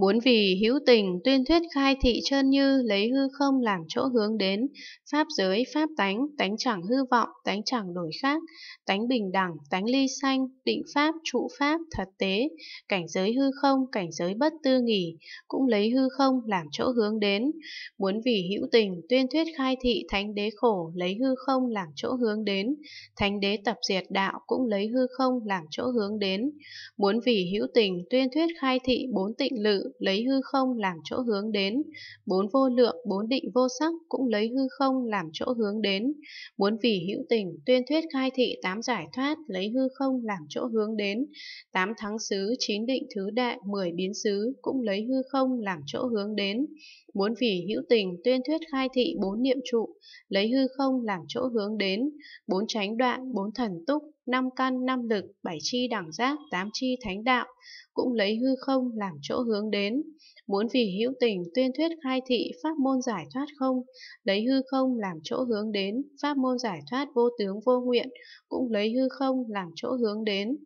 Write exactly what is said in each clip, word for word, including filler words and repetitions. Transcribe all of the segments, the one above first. Muốn vì hữu tình tuyên thuyết khai thị trơn như, lấy hư không làm chỗ hướng đến, pháp giới, pháp tánh, tánh chẳng hư vọng, tánh chẳng đổi khác, tánh bình đẳng, tánh ly sanh, định pháp, trụ pháp, thật tế, cảnh giới hư không, cảnh giới bất tư nghỉ, cũng lấy hư không làm chỗ hướng đến. Muốn vì hữu tình tuyên thuyết khai thị thánh đế khổ, lấy hư không làm chỗ hướng đến, thánh đế tập diệt đạo, cũng lấy hư không làm chỗ hướng đến. Muốn vì hữu tình tuyên thuyết khai thị bốn tịnh lự, lấy hư không làm chỗ hướng đến, bốn vô lượng, bốn định vô sắc, cũng lấy hư không làm chỗ hướng đến. Muốn vì hữu tình tuyên thuyết khai thị tám giải thoát, lấy hư không làm chỗ hướng đến, tám thắng xứ, chín định thứ đại, mười biến xứ, cũng lấy hư không làm chỗ hướng đến. Muốn vì hữu tình tuyên thuyết khai thị bốn niệm trụ, lấy hư không làm chỗ hướng đến, bốn chánh đoạn, bốn thần túc, năm căn, năm lực, bảy chi đẳng giác, tám chi thánh đạo, cũng lấy hư không làm chỗ hướng đến. Muốn vì hữu tình tuyên thuyết khai thị pháp môn giải thoát không, lấy hư không làm chỗ hướng đến, pháp môn giải thoát vô tướng vô nguyện, cũng lấy hư không làm chỗ hướng đến.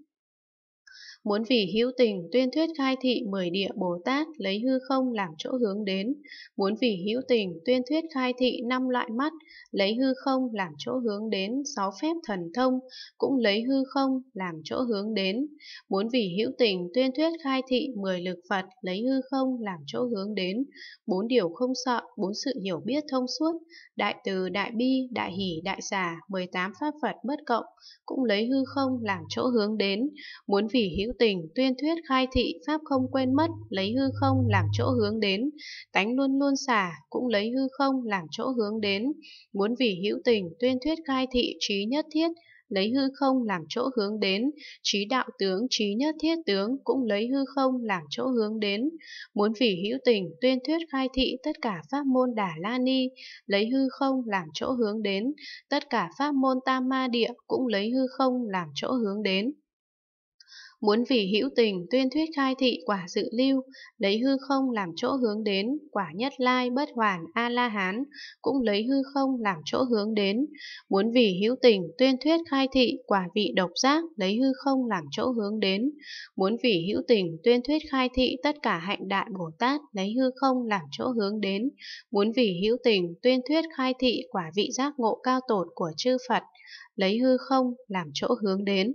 Muốn vì hữu tình tuyên thuyết khai thị mười địa Bồ Tát, lấy hư không làm chỗ hướng đến. Muốn vì hữu tình tuyên thuyết khai thị năm loại mắt, lấy hư không làm chỗ hướng đến. Sáu phép thần thông, cũng lấy hư không làm chỗ hướng đến. Muốn vì hữu tình tuyên thuyết khai thị mười lực Phật, lấy hư không làm chỗ hướng đến. Bốn điều không sợ, bốn sự hiểu biết thông suốt, đại từ, đại bi, đại hỷ, đại xả, mười tám pháp Phật bất cộng, cũng lấy hư không làm chỗ hướng đến. Muốn vì hữu tình tuyên thuyết khai thị pháp không quên mất, lấy hư không làm chỗ hướng đến, tánh luôn luôn xả, cũng lấy hư không làm chỗ hướng đến. Muốn vì hữu tình tuyên thuyết khai thị trí nhất thiết, lấy hư không làm chỗ hướng đến, trí đạo tướng, trí nhất thiết tướng, cũng lấy hư không làm chỗ hướng đến. Muốn vì hữu tình tuyên thuyết khai thị tất cả pháp môn Đà La Ni, lấy hư không làm chỗ hướng đến, tất cả pháp môn Tam Ma Địa, cũng lấy hư không làm chỗ hướng đến. Muốn vì hữu tình tuyên thuyết khai thị quả dự lưu, lấy hư không làm chỗ hướng đến, quả nhất lai bất hoàn a la hán, cũng lấy hư không làm chỗ hướng đến. Muốn vì hữu tình tuyên thuyết khai thị quả vị độc giác, lấy hư không làm chỗ hướng đến. Muốn vì hữu tình tuyên thuyết khai thị tất cả hạnh đại Bồ Tát, lấy hư không làm chỗ hướng đến. Muốn vì hữu tình tuyên thuyết khai thị quả vị giác ngộ cao tột của chư Phật, lấy hư không làm chỗ hướng đến.